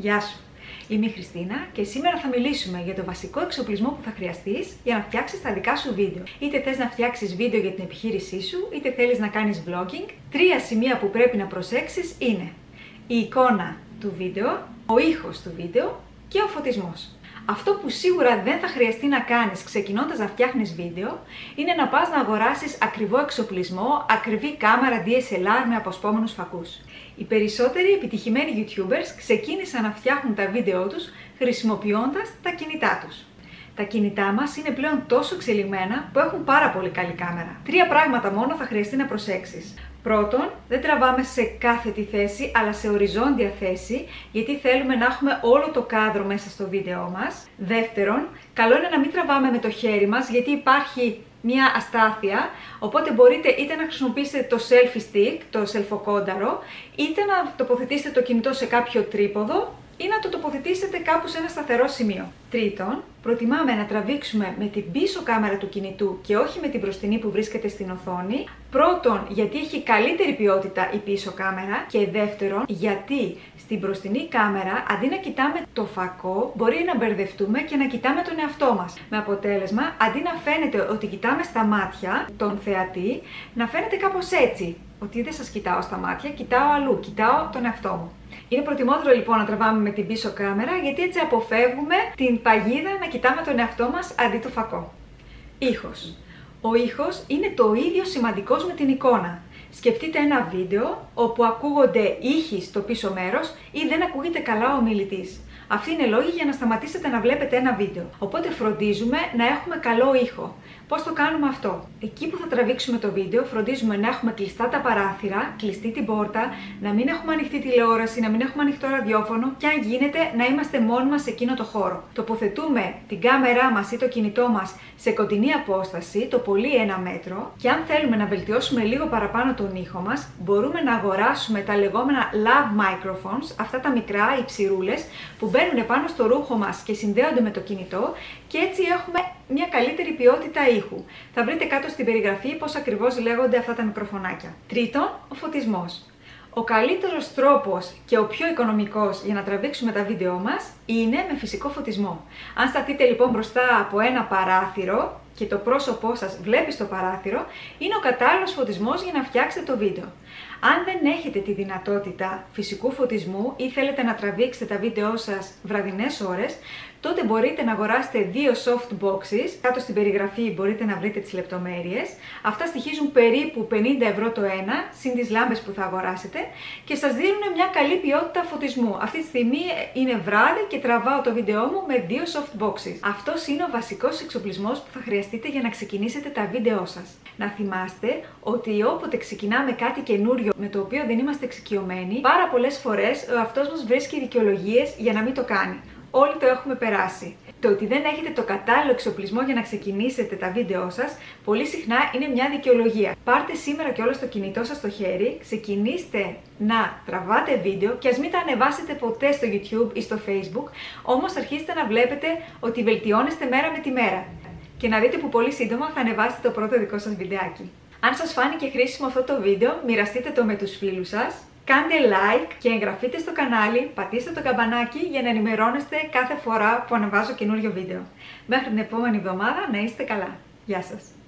Γεια σου! Είμαι η Χριστίνα και σήμερα θα μιλήσουμε για το βασικό εξοπλισμό που θα χρειαστείς για να φτιάξεις τα δικά σου βίντεο. Είτε θες να φτιάξεις βίντεο για την επιχείρησή σου, είτε θέλεις να κάνεις vlogging. Τρία σημεία που πρέπει να προσέξεις είναι η εικόνα του βίντεο, ο ήχος του βίντεο και ο φωτισμός. Αυτό που σίγουρα δεν θα χρειαστεί να κάνεις ξεκινώντας να φτιάχνεις βίντεο είναι να πας να αγοράσεις ακριβό εξοπλισμό, ακριβή κάμερα DSLR με αποσπόμενους φακούς. Οι περισσότεροι επιτυχημένοι YouTubers ξεκίνησαν να φτιάχνουν τα βίντεο τους χρησιμοποιώντας τα κινητά τους. Τα κινητά μας είναι πλέον τόσο εξελιγμένα που έχουν πάρα πολύ καλή κάμερα. Τρία πράγματα μόνο θα χρειαστεί να προσέξεις. Πρώτον, δεν τραβάμε σε κάθετη θέση, αλλά σε οριζόντια θέση, γιατί θέλουμε να έχουμε όλο το κάδρο μέσα στο βίντεό μας. Δεύτερον, καλό είναι να μην τραβάμε με το χέρι μας, γιατί υπάρχει μια αστάθεια, οπότε μπορείτε είτε να χρησιμοποιήσετε το selfie stick, το σελφοκόνταρο, είτε να τοποθετήσετε το κινητό σε κάποιο τρίποδο, ή να το τοποθετήσετε κάπου σε ένα σταθερό σημείο. Τρίτον, προτιμάμε να τραβήξουμε με την πίσω κάμερα του κινητού και όχι με την μπροστινή που βρίσκεται στην οθόνη. Πρώτον, γιατί έχει καλύτερη ποιότητα η πίσω κάμερα και δεύτερον, γιατί στην μπροστινή κάμερα αντί να κοιτάμε το φακό, μπορεί να μπερδευτούμε και να κοιτάμε τον εαυτό μας. Με αποτέλεσμα, αντί να φαίνεται ότι κοιτάμε στα μάτια τον θεατή, να φαίνεται κάπως έτσι. Ότι δεν σας κοιτάω στα μάτια, κοιτάω αλλού, κοιτάω τον εαυτό μου. Είναι προτιμότερο λοιπόν να τραβάμε με την πίσω κάμερα, γιατί έτσι αποφεύγουμε την παγίδα να κοιτάμε τον εαυτό μας αντί το φακό. Ήχος. Ο ήχος είναι το ίδιο σημαντικός με την εικόνα. Σκεφτείτε ένα βίντεο όπου ακούγονται ήχοι στο πίσω μέρος ή δεν ακούγεται καλά ο μιλητής. Αυτοί είναι λόγοι για να σταματήσετε να βλέπετε ένα βίντεο. Οπότε φροντίζουμε να έχουμε καλό ήχο. Πώς το κάνουμε αυτό? Εκεί που θα τραβήξουμε το βίντεο, φροντίζουμε να έχουμε κλειστά τα παράθυρα, κλειστή την πόρτα, να μην έχουμε ανοιχτή τηλεόραση, να μην έχουμε ανοιχτό ραδιόφωνο και αν γίνεται να είμαστε μόνοι μας σε εκείνο το χώρο. Τοποθετούμε την κάμερά μας ή το κινητό μας σε κοντινή απόσταση, το πολύ 1 μέτρο, και αν θέλουμε να βελτιώσουμε λίγο παραπάνω τον ήχο μας, μπορούμε να αγοράσουμε τα λεγόμενα lav microphones, αυτά τα μικρά υψηρούλες που μπαίνουν πάνω στο ρούχο μας και συνδέονται με το κινητό και έτσι έχουμε μια καλύτερη ποιότητα ήχου. Θα βρείτε κάτω στην περιγραφή πώς ακριβώς λέγονται αυτά τα μικροφωνάκια. Τρίτον, ο φωτισμός. Ο καλύτερος τρόπος και ο πιο οικονομικός για να τραβήξουμε τα βίντεό μας είναι με φυσικό φωτισμό. Αν σταθείτε λοιπόν μπροστά από ένα παράθυρο και το πρόσωπό σας βλέπει στο παράθυρο, είναι ο κατάλληλος φωτισμός για να φτιάξετε το βίντεο. Αν δεν έχετε τη δυνατότητα φυσικού φωτισμού ή θέλετε να τραβήξετε τα βίντεό σας βραδινές ώρες, τότε μπορείτε να αγοράσετε 2 soft boxes, κάτω στην περιγραφή μπορείτε να βρείτε τις λεπτομέρειες. Αυτά στοιχίζουν περίπου 50 ευρώ το ένα, συν τις λάμπες που θα αγοράσετε, και σας δίνουν μια καλή ποιότητα φωτισμού. Αυτή τη στιγμή είναι βράδυ και τραβάω το βίντεό μου με 2 soft boxes. Αυτός είναι ο βασικός εξοπλισμός που θα χρειαστείτε για να ξεκινήσετε τα βίντεό σας. Να θυμάστε ότι όποτε ξεκινάμε κάτι καινούριο με το οποίο δεν είμαστε εξοικειωμένοι, πάρα πολλές φορές ο εαυτός μας βρίσκει δικαιολογίες για να μην το κάνει. Όλοι το έχουμε περάσει. Το ότι δεν έχετε το κατάλληλο εξοπλισμό για να ξεκινήσετε τα βίντεό σας, πολύ συχνά είναι μια δικαιολογία. Πάρτε σήμερα και όλο το κινητό σας στο χέρι, ξεκινήστε να τραβάτε βίντεο και ας μην τα ανεβάσετε ποτέ στο YouTube ή στο Facebook, όμως αρχίστε να βλέπετε ότι βελτιώνεστε μέρα με τη μέρα. Και να δείτε που πολύ σύντομα θα ανεβάσετε το πρώτο δικό σας βιντεάκι. Αν σας φάνηκε χρήσιμο αυτό το βίντεο, μοιραστείτε το με τους φίλους σας. Κάντε like και εγγραφείτε στο κανάλι, πατήστε το καμπανάκι για να ενημερώνεστε κάθε φορά που ανεβάζω καινούριο βίντεο. Μέχρι την επόμενη εβδομάδα να είστε καλά. Γεια σας!